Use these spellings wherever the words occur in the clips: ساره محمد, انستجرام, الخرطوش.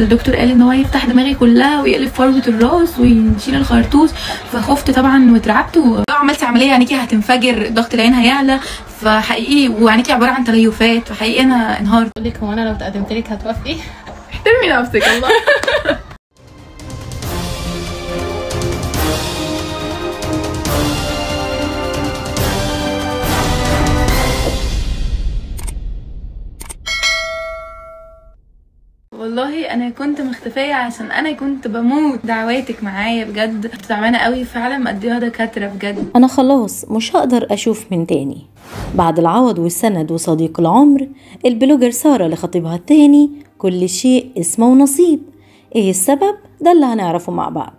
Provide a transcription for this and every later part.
فالدكتور قال ان هو هيفتح دماغي كلها ويقلب فروه الراس ويشيل الخرطوش، فخفت طبعا واترعبت. ولو عملت عمليه عينيكي هتنفجر، ضغط العين هيعلى، فحقيقي وعينيكي عباره عن تليفات، فحقيقي انا انهارت. بقول لك هو انا لو اتقدمت لك هتوافقي؟ احترمي نفسك الله. والله انا كنت مختفيه عشان انا كنت بموت. دعواتك معايا بجد، كنت تعبانه قوي فعلا، مقضيها دكاتره بجد. انا خلاص مش هقدر اشوف من تاني. بعد العوض والسند وصديق العمر، البلوجر ساره لخطيبها التاني كل شيء اسمه ونصيب. ايه السبب؟ ده اللي هنعرفه مع بعض.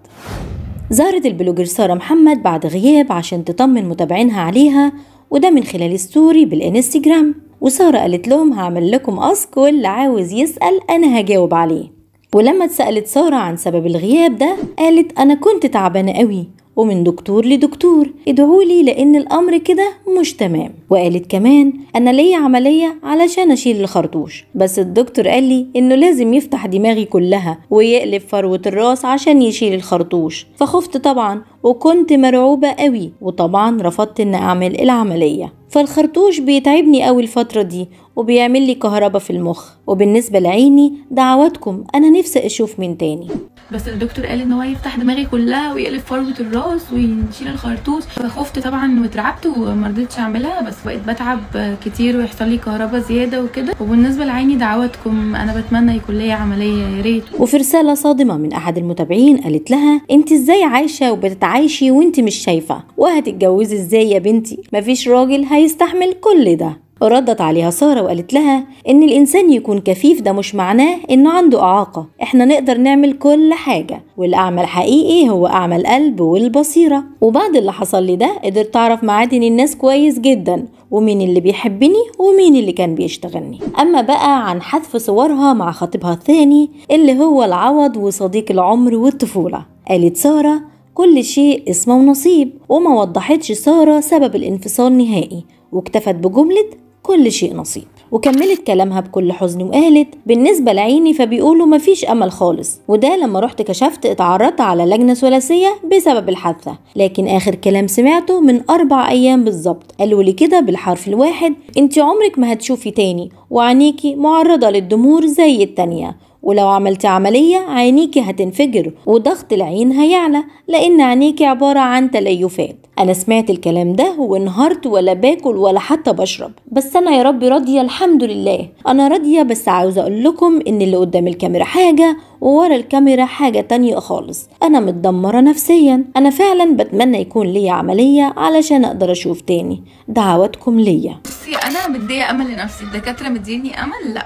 ظهرت البلوجر ساره محمد بعد غياب عشان تطمن متابعينها عليها، وده من خلال ستوري بالانستجرام. وساره قالت لهم هعمل لكم اسك، واللي عاوز يسال انا هجاوب عليه. ولما اتسالت ساره عن سبب الغياب ده، قالت انا كنت تعبانه قوي ومن دكتور لدكتور، ادعولي لان الامر كده مش تمام. وقالت كمان انا ليا عمليه علشان اشيل الخرطوش، بس الدكتور قال لي انه لازم يفتح دماغي كلها ويقلب فروه الراس عشان يشيل الخرطوش، فخفت طبعا وكنت مرعوبه قوي، وطبعا رفضت ان اعمل العمليه. فالخرطوش بيتعبني قوي الفتره دي وبيعمل لي كهربا في المخ، وبالنسبه لعيني دعواتكم انا نفسي اشوف من تاني. بس الدكتور قال ان هو هيفتح دماغي كلها ويقلب فروه الراس ويشيل الخرطوش، فخفت طبعا واترعبت وما رضيتش اعملها، بس بقيت بتعب كتير ويحصل لي كهربا زياده وكده. وبالنسبه لعيني دعواتكم، انا بتمنى يكون ليا عمليه يا ريت. وفي رساله صادمه من احد المتابعين قالت لها انت ازاي عايشه وبتتعايشي وانت مش شايفه، وهتتجوزي ازاي يا بنتي؟ مفيش راجل هيستحمل كل ده. ردت عليها ساره وقالت لها ان الانسان يكون كفيف ده مش معناه انه عنده اعاقه، احنا نقدر نعمل كل حاجه، والاعمى الحقيقي هو اعمى القلب والبصيره. وبعد اللي حصل لي ده قدرت اعرف معادن الناس كويس جدا، ومين اللي بيحبني ومين اللي كان بيشتغلني. اما بقى عن حذف صورها مع خطيبها الثاني اللي هو العوض وصديق العمر والطفوله، قالت ساره كل شيء اسمه ونصيب، وما وضحتش ساره سبب الانفصال نهائي، واكتفت بجمله كل شيء نصيب. وكملت كلامها بكل حزن وقالت بالنسبه لعيني فبيقولوا مفيش امل خالص، وده لما رحت كشفت اتعرضت على لجنه ثلاثيه بسبب الحادثه، لكن اخر كلام سمعته من 4 ايام بالظبط قالوا لي كده بالحرف الواحد انت عمرك ما هتشوفي تاني، وعينيكي معرضه للدمور زي التانيه، ولو عملتي عمليه عينيكي هتنفجر وضغط العين هيعلى لان عينيكي عباره عن تليفات. انا سمعت الكلام ده وانهارت، ولا باكل ولا حتى بشرب، بس انا يا ربي راضيه الحمد لله، انا راضيه. بس عاوزه اقول لكم ان اللي قدام الكاميرا حاجه وورا الكاميرا حاجه تانية خالص، انا متدمره نفسيا. انا فعلا بتمنى يكون ليا عمليه علشان اقدر اشوف تاني، دعواتكم ليا. بصي انا مديه امل لنفسي، الدكاتره مديني امل، لا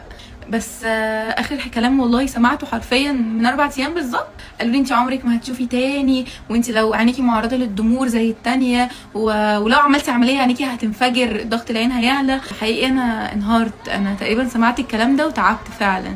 بس اخر كلام والله سمعته حرفيا من 4 ايام بالظبط، قالوا لي انت عمرك ما هتشوفي تاني، وانت لو عينيكي معرضه للدمور زي التانيه، ولو عملتي عمليه عينيكي هتنفجر، ضغط العين هيعلى. حقيقي انا انهارت، انا تقريبا سمعت الكلام ده وتعبت فعلا.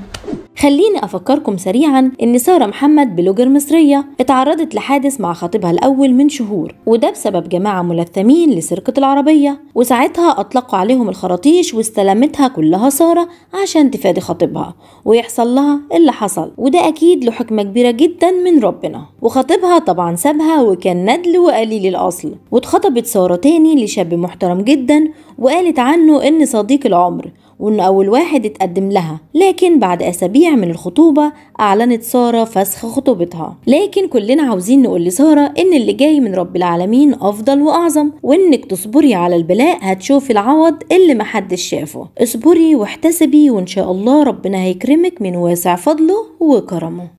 خليني افكركم سريعا ان ساره محمد بلوجر مصريه اتعرضت لحادث مع خطيبها الاول من شهور، وده بسبب جماعه ملثمين لسرقه العربيه، وساعتها اطلقوا عليهم الخراطيش واستلمتها كلها ساره عشان تفادي خطيبها ويحصل لها اللي حصل، وده اكيد له حكمه كبيره جدا من ربنا. وخطيبها طبعا سابها وكان ندل وقليل الاصل، واتخطبت ساره تاني لشاب محترم جدا، وقالت عنه ان صديق العمر وان اول واحد اتقدم لها. لكن بعد اسابيع من الخطوبه اعلنت ساره فسخ خطوبتها. لكن كلنا عاوزين نقول لساره ان اللي جاي من رب العالمين افضل واعظم، وانك تصبري على البلاء هتشوفي العوض اللي محدش شافه. اصبري واحتسبي وان شاء الله ربنا هيكرمك من واسع فضله وكرمه.